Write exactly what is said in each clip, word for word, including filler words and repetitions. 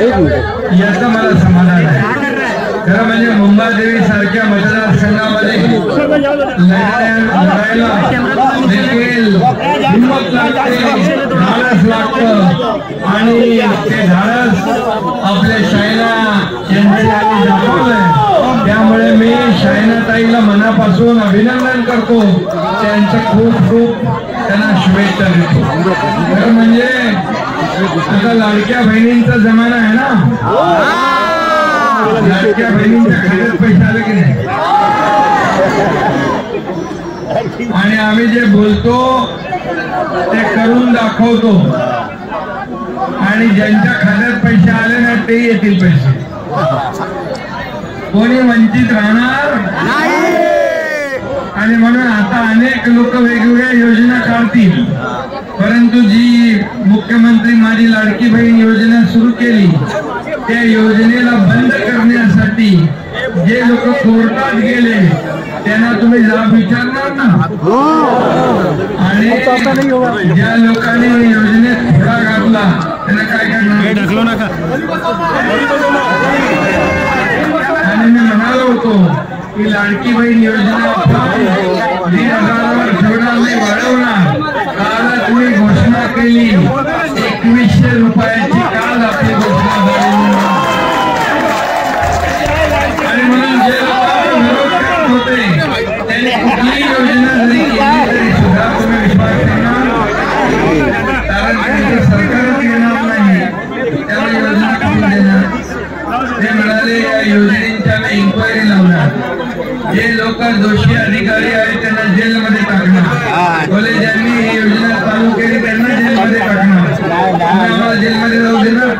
याचा मला समाधान आहे। खरं म्हणजे मुंबादेवी सारख्या मतदारसंघामध्ये लढायला देखील हिंमत लागते, धाडस लागतं आणि ते धाडस आपल्या शायना यांनी आज दाखवलंय। त्यामुळे मी शायना ताईला मनापासून अभिनंदन करतो, त्यांचं खूप खूप त्यांना शुभेच्छा देतो। खरं म्हणजे आता लाडक्या बहिणींचा जमाना आहे ना, लाडक्या बहिणींच्या खात्यात पैसे आले की नाही, आणि आम्ही जे बोलतो ते करून दाखवतो आणि ज्यांच्या खात्यात पैसे आले ना ते येतील पैसे, कोणी वंचित राहणार नाही। आणि म्हणून आता अनेक लोक वेगवेगळ्या योजना काढतील, परंतु जी मुख्यमंत्री माझी लाडकी बहीण योजना सुरू केली त्या योजनेला बंद करण्यासाठी जे लोक कोर्टात गेले त्यांना तुम्ही लाभ विचारणार ना। आणि ज्या लोकांनी योजनेत खोडा घातला त्यांना काय करणार। मैं मना होतो कि लाडकी बहीण योजना दीड हजारावर ठेवण्याची वाढवणार घोषणा केली, एकवीसशे रुपयाची काल आपली घोषणा झाली। आणि म्हणून जे लोक होते त्यांनी कुठली योजना जरी केली तरी सुद्धा तुम्ही विश्वास करणार, कारण त्यांचं सरकारच येणार नाही त्याला योजना करून देणार। जे म्हणाले या योजने इन्क्वायरी लावणार, जे लोक दोषी अधिकारी आहेत त्यांना जेलमध्ये टाकणार, बोले ज्यांनी ही योजना चालू केली त्यांना जेलमध्ये टाकणार, जेलमध्ये जाऊ देणार।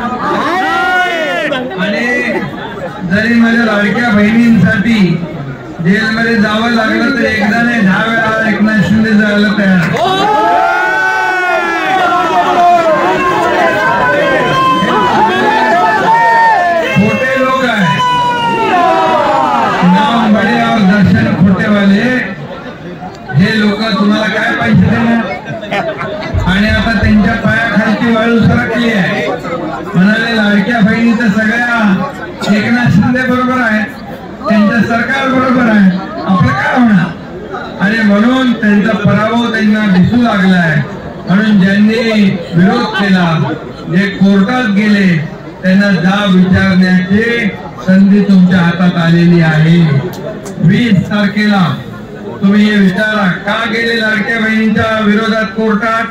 आणि जरी माझ्या लाडक्या बहिणींसाठी जेलमध्ये जावं लागलं तर एकदा नाही दहा वेळा एकनाथ शिंदे जायला तयार। लाडक्या बहिणीचं सगळ्या एकनाथ शिंदे बरोबर आहे, त्यांच्या सरकार बरोबर आहे, आपलं काय होणार। आणि म्हणून त्यांचा पराभव त्यांना दिसू लागलाय, म्हणून ज्यांनी विरोध केला जे कोर्टात गेले त्यांना जाब विचारण्याची संधी तुमच्या हातात आलेली आहे। वीस तारखेला तुम्ही हे विचारा का गेले लाडक्या बहिणींच्या विरोधात कोर्टात,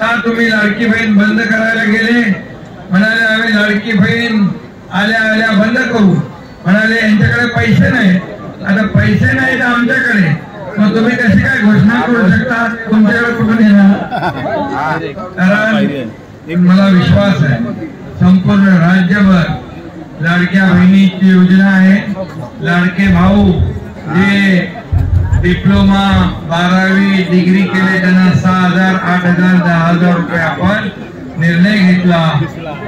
का तुम्ही लाडकी बहीण बंद करायला गेले। म्हणाले आम्ही लाडकी बहीण आल्या आल्या बंद करू, म्हणाले यांच्याकडे पैसे नाही। आता पैसे नाही तर आमच्याकडे, मग तुम्ही कशी काय घोषणा करू शकता, तुमच्याकडे कुठून येणार। कारण मला विश्वास आहे संपूर्ण राज्यभर लाडक्या बहिणीची योजना आहे। लाडके भाऊ जे डिप्लोमा बारावी डिग्री केले त्यांना सहा हजार आठ हजार दहा हजार रुपये आपण निर्णय घेतला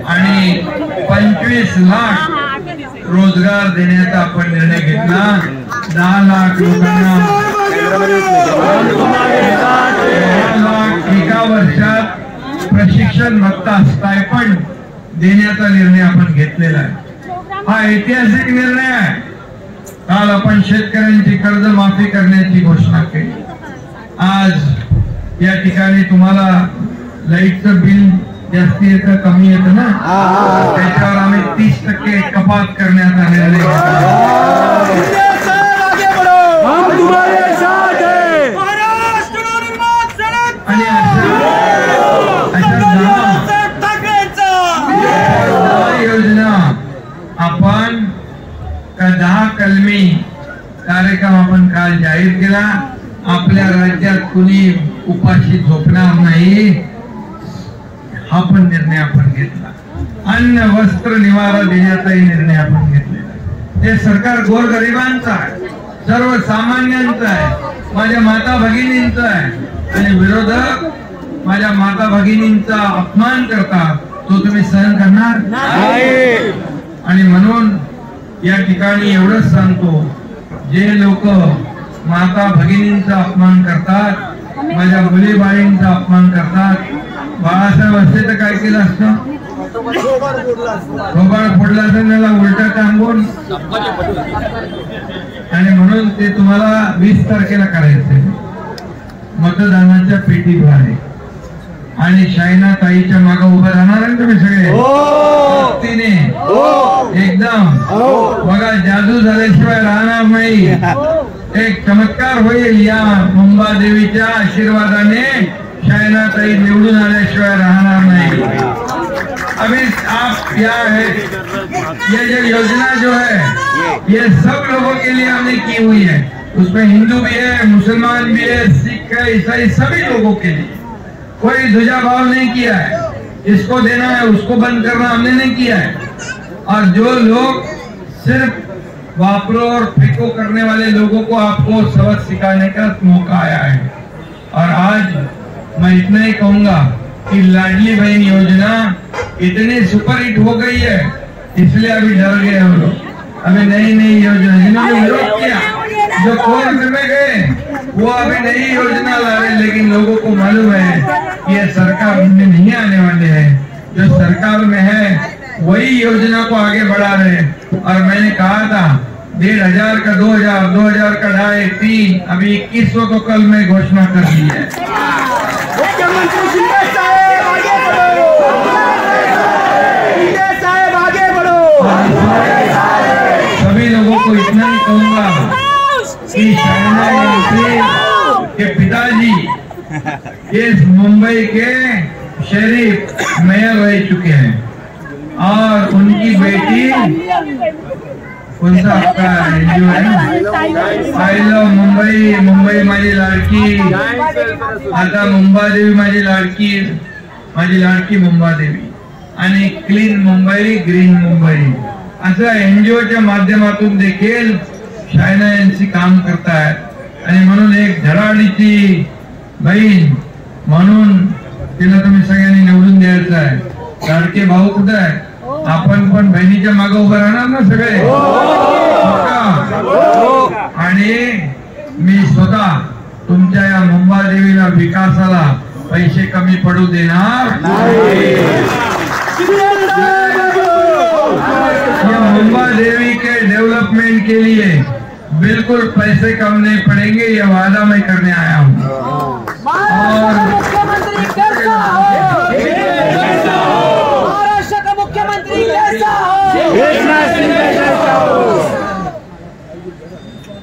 आणि पंचवीस लाख रोजगार देण्याचा आपण निर्णय घेतला। दहा लाख लोकांना दहा लाख एका वर्षात प्रशिक्षण भत्ता स्टायफंड देण्याचा निर्णय आपण घेतलेला आहे, हा ऐतिहासिक निर्णय आहे। काल आपण शेतकऱ्यांची कर्जमाफी करण्याची घोषणा केली। आज या ठिकाणी तुम्हाला लाईटचं बिल जास्त येतं कमी येतं ना, त्याच्यावर आम्ही तीस टक्के कपात करण्यात आलेली आहे। अशा योजना आपण दहा कलमी कार्यक्रम आपण काल जाहीर केला। आपल्या राज्यात कुणी उपाशी झोपणार नाही हा पण निर्णय आपण घेतला। अन्न वस्त्र निवारा देण्याचाही निर्णय आपण घेतलेला। हे सरकार गोरगरिबांचं आहे, सर्वसामान्यांचं आहे, माझ्या माता भगिनींचं आहे। आणि विरोधक माझ्या माता भगिनींचा अपमान करतात तो तुम्ही सहन करणार नाही। आणि म्हणून या ठिकाणी एवढंच सांगतो, जे लोक माता भगिनींचा अपमान करतात, माझ्या मुलीबाईंचा अपमान करतात, बाळासाहेब असते तर काय केलं असतं, उलटा टांगून तुम्हाला वीस तारखेला करायचं मतदानाच्या पेटी बाहेर शायना ताईच्या मागे उभा राहणार तुम्ही सगळे तिने एकदम बघा जादू झाल्याशिवाय राहणार नाही। एक चमत्कार होईल या मुंबादेवीच्या आशीर्वादाने शायना ताई निवडून आल्याशिवाय राहणार नाही। अभी आप क्या है ये जो योजना जो है ये सब लोगों के लिए हमने की हुई है, उसमें हिंदू भी है, मुसलमान भी है, सिख है, ईसाई, सभी लोगों के लिए कोई दुजा भाव नहीं किया है। इसको देना है उसको बंद करना हमने नहीं किया है। और जो लोग सिर्फ वापरो और फेंको करने वाले लोगों को आपको सबक सिखाने का मौका आया है। और आज मैं इतना ही कहूँगा कि लाडली बहन योजना इतनी सुपर हिट हो गई है इसलिए अभी डर गए हम लोग। अभी नई नई योजना जिन्होंने विरोध किया जो कोर्ट में गए वो अभी नई योजना ला रहे, लेकिन लोगों को मालूम है कि ये सरकार उनमें नहीं आने वाले हैं। जो सरकार में है वही योजना को आगे बढ़ा रहे। और मैंने कहा था डेढ़ हजार का दो हजार दो हजार का ढाई तीन अभी इक्कीसों को कल में घोषणा कर दी है। सभी लोगों को इतना ही कहूँगा कि शायना के पिताजी इस मुंबई के शरीफ मेयर रह चुके हैं और उनकी बेटी कौन सा आपका एनजीओ है आई लव मुंबई, मुंबई माझी लाडकी, आता मुंबादेवी माझी लाडकी, माझी लाडकी मुंबादेवी आणि क्लीन मुंबई ग्रीन मुंबई असं एनजीओच्या माध्यमातून देखील शायना यांची काम करतात। आणि म्हणून एक धडाडीची बहीण म्हणून तिला तुम्ही सगळ्यांनी निवडून द्यायचं आहे। लाडके भाऊ कुठे आहे? आपण पण बहिणीच्या मागे उभं राहणार ना सगळे। आणि मी स्वतः तुमच्या या मुंबादेवीला विकासाला पैसे कमी पडू देणार नाही। मुंबादेवी के डेवलपमेंट के लिए बिल्कुल पैसे कम नहीं पड़ेंगे, ये वादा मैं करने आया हूँ।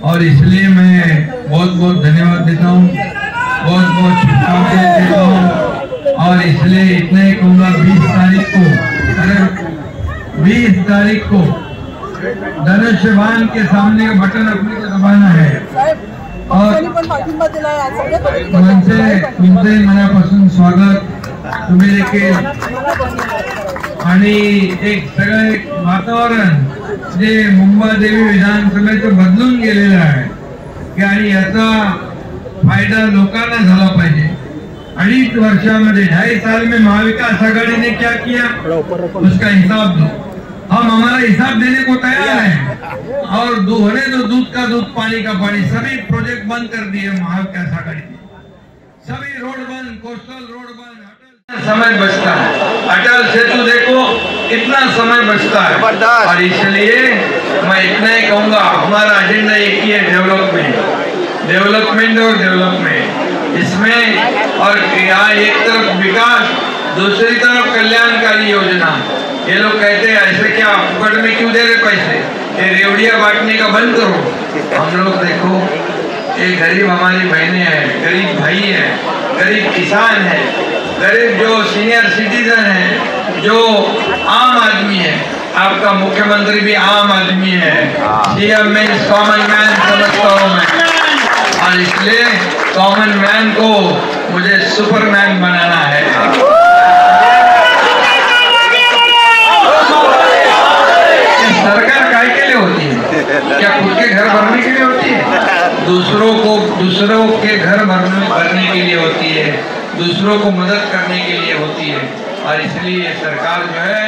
और इसलिए मैं बहुत बहुत धन्यवाद देता हूँ, बहुत बहुत शुभकामनाएं देता हूँ। और इसलिए इतना ही कहूँगा बीस तारीख को बीस तारीख को धनुष्यबाण के सामने का बटन अपने को दबाना है। और तुमसे तुमसे मनापासून स्वागत तुम्हें देखील आणि एक सगळे वातावरण जे मुंबादेवी विधानसभेचं बदलून गेलेलं आहे की आणि याचा फायदा लोकांना झाला पाहिजे। अड़ीस वर्षा में ढाई साल में महाविकास आघाड़ी ने क्या किया उसका हिसाब दो। हम हमारा हिसाब देने को तैयार हैं और दो होने दो, दूध का दूध पानी का पानी। सभी प्रोजेक्ट बंद कर दिए महाविकास आघाड़ी ने, सभी रोड बंद, कोस्टल रोड बंद। समय बचता है अटल सेतु देखो इतना समय बचता है। और इसलिए मैं इतना ही कहूँगा हमारा एजेंडा एक ही है डेवलपमेंट डेवलपमेंट और डेवलपमेंट इसमें। और यहाँ एक तरफ विकास दूसरी तरफ कल्याणकारी योजना। ये लोग कहते हैं ऐसे क्या फुकट में क्यों दे रहे पैसे, ये रेवड़िया बांटने का बंद करो। हम लोग देखो ये गरीब हमारी बहनें हैं, गरीब भाई हैं, गरीब किसान हैं, गरीब जो सीनियर सिटीजन हैं, जो आम आदमी है। आपका मुख्यमंत्री भी आम आदमी है, सीएम में कॉमन मैन समझता हूँ मैं। और इसलिए कॉमन मैन को मुझे सुपरमैन बनाना है। सरकार काय के लिए होती है? क्या खुद के घर भरने के लिए होती है? दूसरों को दूसरों के घर भरने भरने के लिए होती है, दूसरों को मदद करने के लिए होती है। और इसलिए सरकार जो है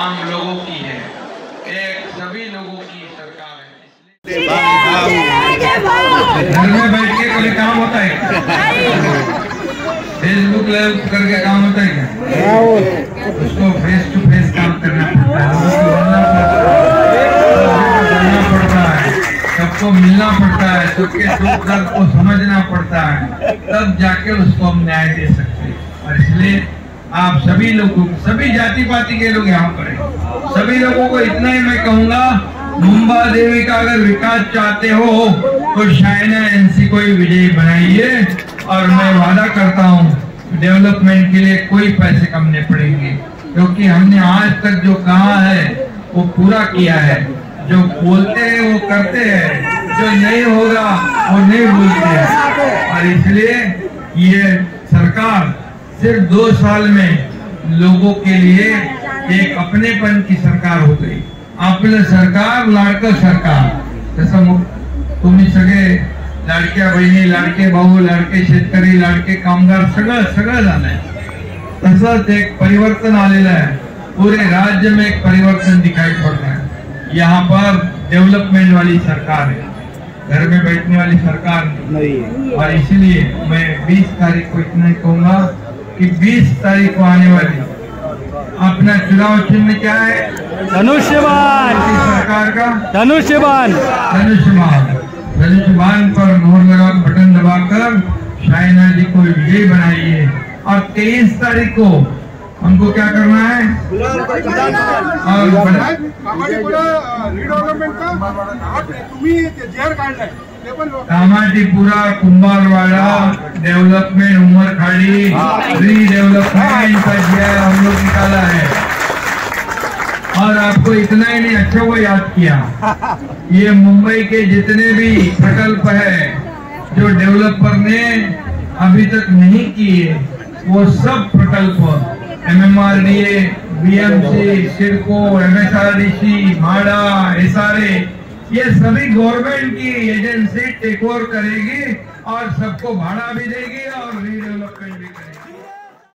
आम लोगों की है, एक सभी लोगों की सरकार है। इसलिए घर में बैठ के कोई काम होता है? फेसबुक लाइव करके काम होता है क्या? उसको फेस टू फेस काम करना पड़ता है, बोलना पड़ता है, सबको मिलना पड़ता है, सबके दुख दर्द को समझना पड़ता है, तब जाके उसको हम न्याय दे सकते हैं। और इसलिए आप सभी लोगों, सभी जाति पाति के लोग यहाँ पर हैं, सभी लोगों को इतना ही मैं कहूँगा, मुंबादेवी का अगर विकास चाहते हो तो शायना एनसी को ही विजयी बनाइए। और मैं वादा करता हूँ डेवलपमेंट के लिए कोई पैसे कम नहीं पड़ेंगे, क्योंकि हमने आज तक जो कहा है वो पूरा किया है, जो बोलते हैं वो करते हैं, जो नहीं होगा वो नहीं बोलते हैं। और इसलिए ये सरकार सिर्फ दो साल में लोगों के लिए एक अपनेपन की सरकार हो गई। आपले सरकार लाडका सरकार, जसं तुम्ही सगळे लाडक्या बहिणी, लाडके भाऊ, लाडके शेतकरी, लाडके कामगार सगळं सगळं झालं आहे, तसंच एक परिवर्तन आलेलं आहे। पूरे राज्य में एक परिवर्तन दिखाई पड़ रहा है। यहाँ पर डेवलपमेंट वाली सरकार है, घर में बैठने वाली सरकार नहीं है। और इसीलिए मैं बीस तारीख को इतना ही कहूँगा कि बीस तारीख को आने वाली अपना चुनाव चिन्ह क्या है? धनुष्यबाण। सरकार का धनुष्यबाण, धनुष्यबाण, धनुष्यबाण पर मोहर लगा, बटन दबाकर शायना जी को विजयी बनाइए। और तेईस तारीख को हमको क्या करना है? और कामाटीपुरा, कुंभारवाड़ा डेवलपमेंट, उमरखाड़ी रीडेवलपमेंट का शेयर हम लोग निकाला है। और आपको इतना ही नहीं, अच्छा वो याद किया, ये मुंबई के जितने भी प्रकल्प है जो डेवलपर ने अभी तक नहीं किए वो सब प्रकल्प M M R D A, B M C, CIDCO, M S R D C, MHADA, S R A, ये सभी गवर्नमेंट की एजेंसी टेक ओवर करेगी और सबको भाड़ा भी देगी और रीडेवलपमेंट भी करेगी।